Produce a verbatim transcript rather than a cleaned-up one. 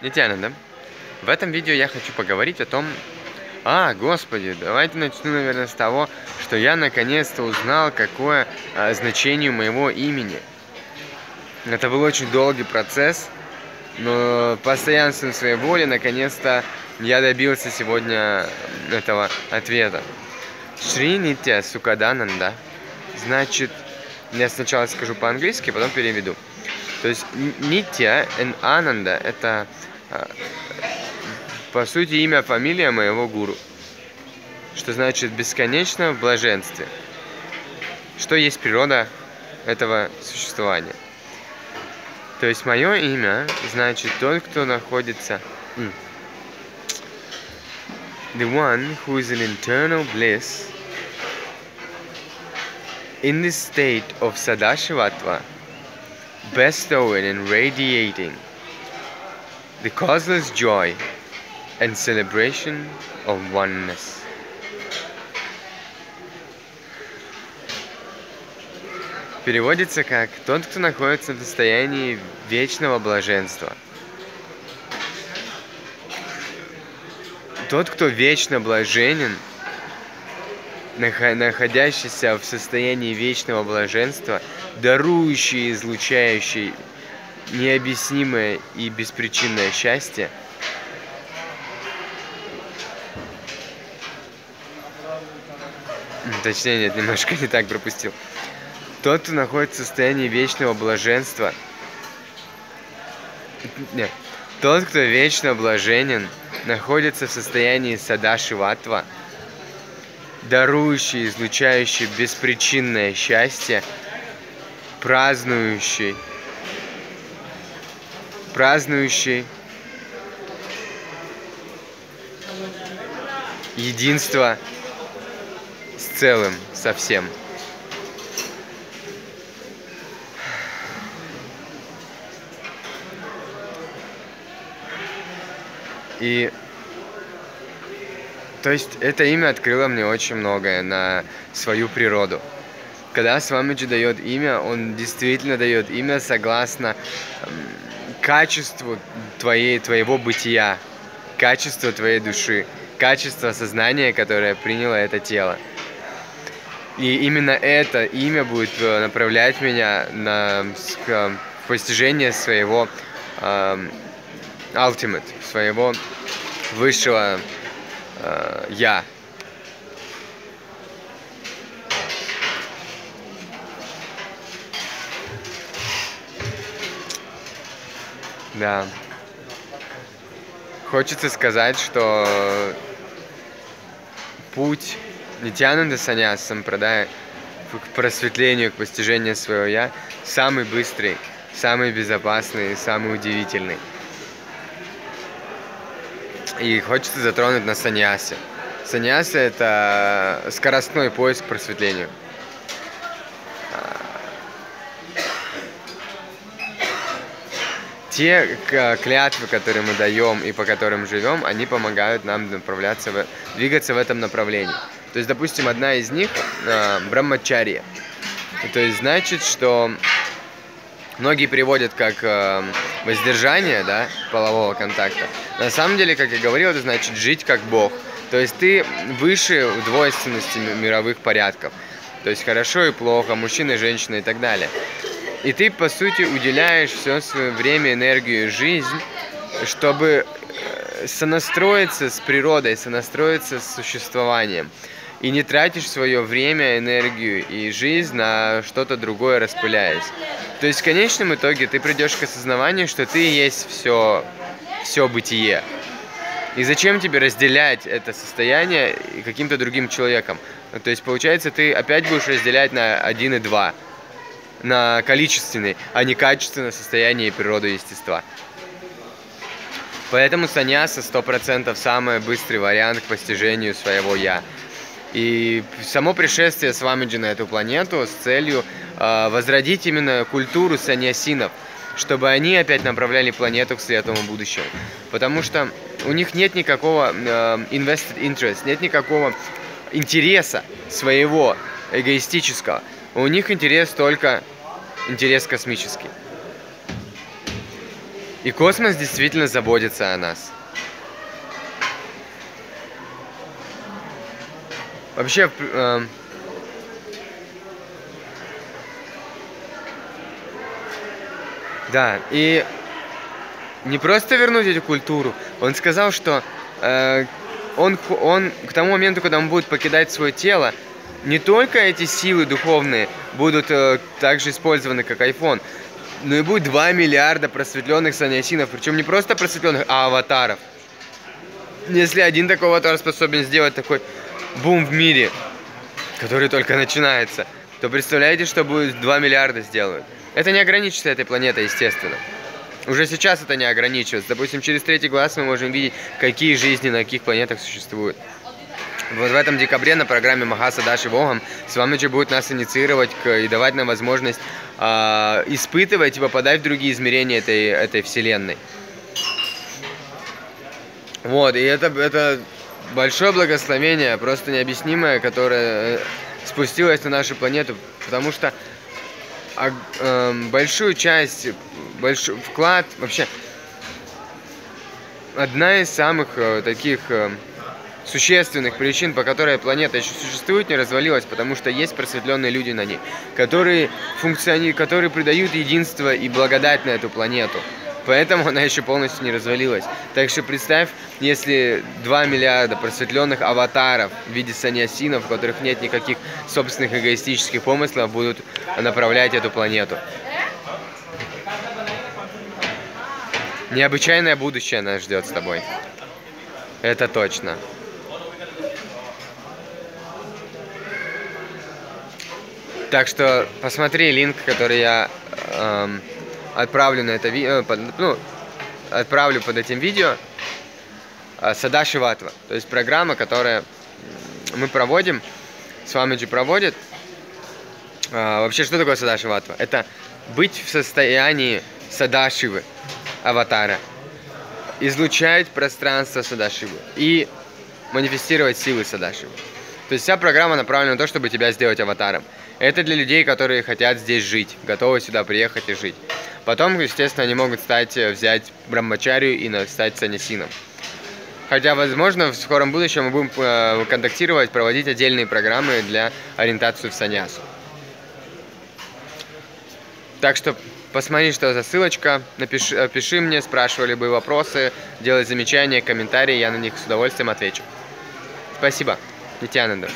Нитьянанда, в этом видео я хочу поговорить о том... А, господи, давайте начну, наверное, с того, что я наконец-то узнал, какое а, значение моего имени. Это был очень долгий процесс, но постоянством своей воли, наконец-то, я добился сегодня этого ответа. Шри Нитья Сукхадананда. Значит, я сначала скажу по-английски, потом переведу. То есть Нитья и Ананда – это, по сути, имя, фамилия моего гуру. Что значит бесконечно в блаженстве. Что есть природа этого существования. То есть мое имя значит тот, кто находится... The one who is in internal bliss, in the state of Sadashivatva, bestowing and radiating the causeless joy and celebration of oneness. Переводится как «тот, кто находится в состоянии вечного блаженства». Тот, кто вечно блаженен, находящийся в состоянии вечного блаженства, дарующий и излучающий необъяснимое и беспричинное счастье, точнее, нет, немножко не так пропустил, тот, кто находится в состоянии вечного блаженства, нет, тот, кто вечно блаженен, находится в состоянии садашиватва, дарующий, излучающий беспричинное счастье, празднующий, празднующий единство с целым, со всем. И, то есть, это имя открыло мне очень многое на свою природу. Когда Свамиджи дает имя, он действительно дает имя согласно качеству твоей, твоего бытия, качеству твоей души, качеству сознания, которое приняло это тело. И именно это имя будет направлять меня на постижение своего Ultimate, своего высшего э, я. Да. Хочется сказать, что путь Нитьянанды Саньяса Сампрадай к просветлению, к постижению своего я самый быстрый, самый безопасный, самый удивительный. И хочется затронуть на саньясе. Саньяса – это скоростной поиск к просветлению. Те клятвы, которые мы даем и по которым живем, они помогают нам направляться в, двигаться в этом направлении. То есть, допустим, одна из них – Брахмачария. То есть, значит, что многие переводят как воздержание, да, полового контакта. На самом деле, как я говорил, это значит жить как Бог. То есть ты выше двойственности мировых порядков. То есть хорошо и плохо, мужчина и женщина и так далее. И ты, по сути, уделяешь все свое время, энергию и жизнь, чтобы сонастроиться с природой, сонастроиться с существованием. И не тратишь свое время, энергию и жизнь на что-то другое, распыляясь. То есть в конечном итоге ты придешь к осознаванию, что ты есть все... все бытие. И зачем тебе разделять это состояние каким-то другим человеком? То есть, получается, ты опять будешь разделять на один и два. На количественный, а не качественное состояние и природу естества. Поэтому саньяса сто процентов самый быстрый вариант к постижению своего «я». И само пришествие Свамиджи на эту планету с целью э, возродить именно культуру саньясинов, чтобы они опять направляли планету к светлому будущему. Потому что у них нет никакого э, invested interest, нет никакого интереса своего эгоистического. У них интерес только интерес космический. И космос действительно заботится о нас. Вообще, э, да, и не просто вернуть эту культуру, он сказал, что э, он, он к тому моменту, когда он будет покидать свое тело, не только эти силы духовные будут э, также использованы, как айфон, но и будет два миллиарда просветленных саньясинов, причем не просто просветленных, а аватаров. Если один такой аватар способен сделать такой бум в мире, который только начинается, то представляете, что будет два миллиарда сделают. Это не ограничится этой планетой, естественно. Уже сейчас это не ограничивается. Допустим, через третий глаз мы можем видеть, какие жизни на каких планетах существуют. Вот в этом декабре на программе Махасадашивохам Свамиджи будет нас инициировать к, и давать нам возможность э, испытывать и попадать в другие измерения этой, этой вселенной. Вот, и это, это большое благословение, просто необъяснимое, которое спустилось на нашу планету, потому что а, э, большую часть, большой вклад, вообще, одна из самых э, таких... Э, существенных причин, по которой планета еще существует, не развалилась, потому что есть просветленные люди на ней, которые функционируют, которые придают единство и благодать на эту планету. Поэтому она еще полностью не развалилась. Так что представь, если два миллиарда просветленных аватаров в виде саньясинов, у которых нет никаких собственных эгоистических помыслов, будут направлять эту планету. Необычайное будущее нас ждет с тобой. Это точно. Так что посмотри линк, который я эм, отправлю на это видео, ну, отправлю под этим видео, э, Садашиватва, то есть программа, которую мы проводим, Свамиджи проводит. Э, вообще, что такое Садашиватва? Это быть в состоянии Садашивы, аватара, излучать пространство Садашивы и манифестировать силы Садашивы. То есть вся программа направлена на то, чтобы тебя сделать аватаром. Это для людей, которые хотят здесь жить, готовы сюда приехать и жить. Потом, естественно, они могут стать, взять Брахмачарию и стать саньясином. Хотя, возможно, в скором будущем мы будем э, контактировать, проводить отдельные программы для ориентации в саньясу. Так что посмотри, что за ссылочка, напиши, пиши мне, спрашивай любые вопросы, делай замечания, комментарии, я на них с удовольствием отвечу. Спасибо. Нитьянанда.